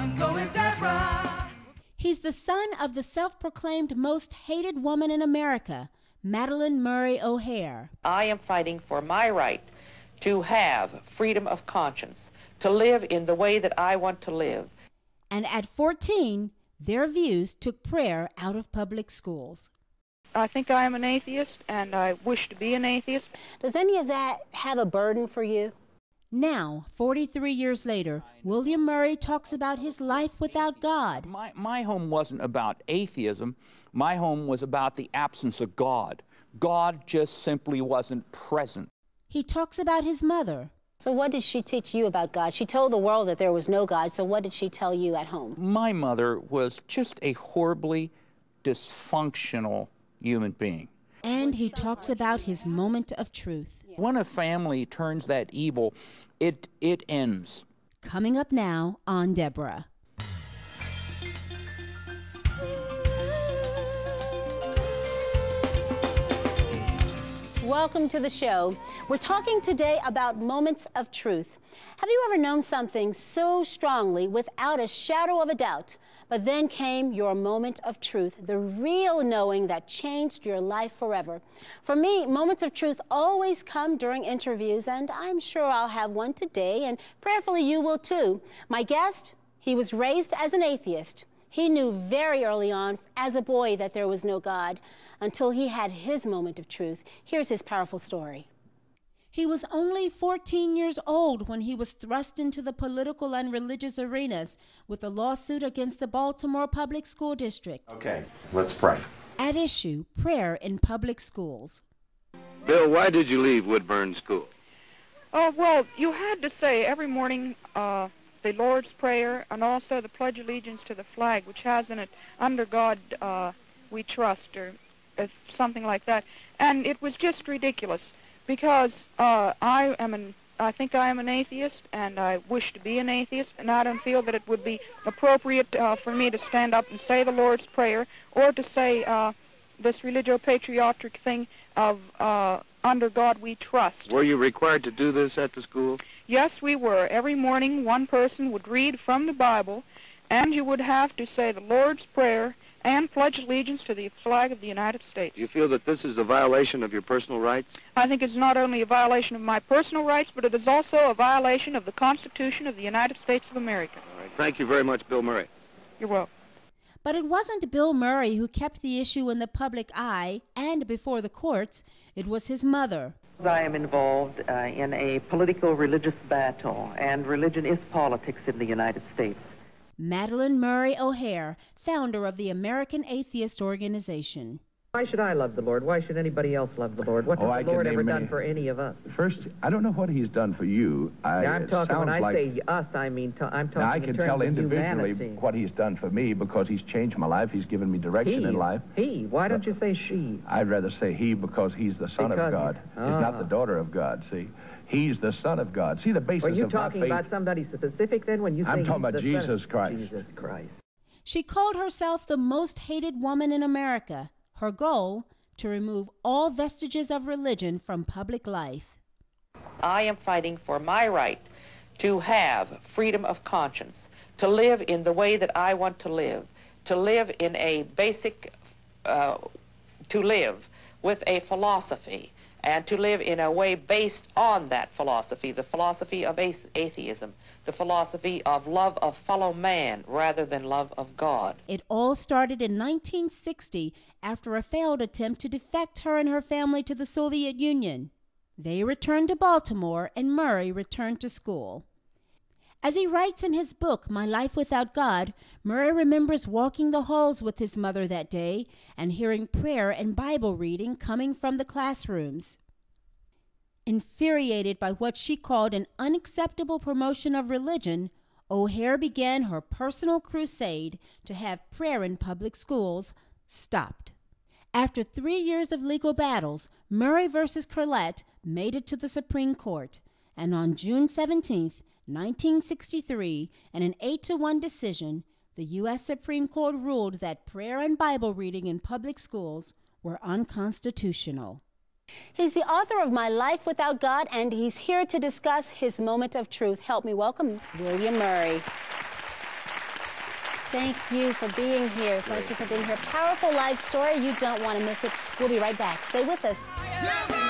I'm going Deborah. He's the son of the self-proclaimed most hated woman in America, Madalyn Murray O'Hair. I am fighting for my right to have freedom of conscience, to live in the way that I want to live. And at 14, their views took prayer out of public schools. I think I am an atheist, and I wish to be an atheist. Does any of that have a burden for you? Now, 43 years later, William Murray talks about his life without God. My home wasn't about atheism. My home was about the absence of God. God just simply wasn't present. He talks about his mother. So what did she teach you about God? She told the world that there was no God, so what did she tell you at home? My mother was just a horribly dysfunctional human being. And he talks about his moment of truth. When a family turns that evil, it ends. Coming up now on Deborah. Welcome to the show. We're talking today about moments of truth. Have you ever known something so strongly without a shadow of a doubt? But then came your moment of truth, the real knowing that changed your life forever. For me, moments of truth always come during interviews, and I'm sure I'll have one today, and prayerfully you will too. My guest, he was raised as an atheist. He knew very early on, as a boy, that there was no God until he had his moment of truth. Here's his powerful story. He was only 14 years old when he was thrust into the political and religious arenas with a lawsuit against the Baltimore Public School District. Okay, let's pray. At issue, prayer in public schools. Bill, why did you leave Woodburn School? Oh, well, you had to say every morning the Lord's Prayer and also the Pledge of Allegiance to the flag, which has in it, under God we trust, or something like that. And it was just ridiculous. Because I think I am an atheist, and I wish to be an atheist, and I don't feel that it would be appropriate for me to stand up and say the Lord's Prayer or to say this religio-patriotic thing of under God we trust. Were you required to do this at the school? Yes, we were. Every morning one person would read from the Bible, and you would have to say the Lord's Prayer and pledge allegiance to the flag of the United States. Do you feel that this is a violation of your personal rights? I think it's not only a violation of my personal rights, but it is also a violation of the Constitution of the United States of America. All right. Thank you very much, Bill Murray. You're welcome. But it wasn't Bill Murray who kept the issue in the public eye and before the courts. It was his mother. I am involved in a political religious battle, and religion is politics in the United States. Madalyn Murray O'Hair, founder of the American Atheist Organization. Why should I love the Lord? Why should anybody else love the Lord? What has the Lord ever done for any of us? First, I don't know what he's done for you. I'm talking, when I say us, I mean I'm talking in terms of humanity. I can tell individually what he's done for me because he's changed my life. He's given me direction in life. He? Why don't you say she? I'd rather say he because he's the Son of God. He's not the daughter of God, see? He's the Son of God. See the basis of my faith. Are you talking about somebody specific then when you say he's the Son? I'm talking about Jesus Christ. Jesus Christ. She called herself the most hated woman in America. Her goal, to remove all vestiges of religion from public life. I am fighting for my right to have freedom of conscience, to live in the way that I want to live in a basic, to live with a philosophy, and to live in a way based on that philosophy, the philosophy of atheism, the philosophy of love of fellow man rather than love of God. It all started in 1960 after a failed attempt to defect her and her family to the Soviet Union. They returned to Baltimore, and Murray returned to school. As he writes in his book, My Life Without God, Murray remembers walking the halls with his mother that day and hearing prayer and Bible reading coming from the classrooms. Infuriated by what she called an unacceptable promotion of religion, O'Hair began her personal crusade to have prayer in public schools stopped. After 3 years of legal battles, Murray versus Curlett made it to the Supreme Court, and on June 17th, 1963, in an 8-1 decision, the U.S. Supreme Court ruled that prayer and Bible reading in public schools were unconstitutional. He's the author of My Life Without God, and he's here to discuss his moment of truth. Help me welcome William Murray. Thank you for being here. Thank you for being here. Powerful life story. You don't want to miss it. We'll be right back. Stay with us.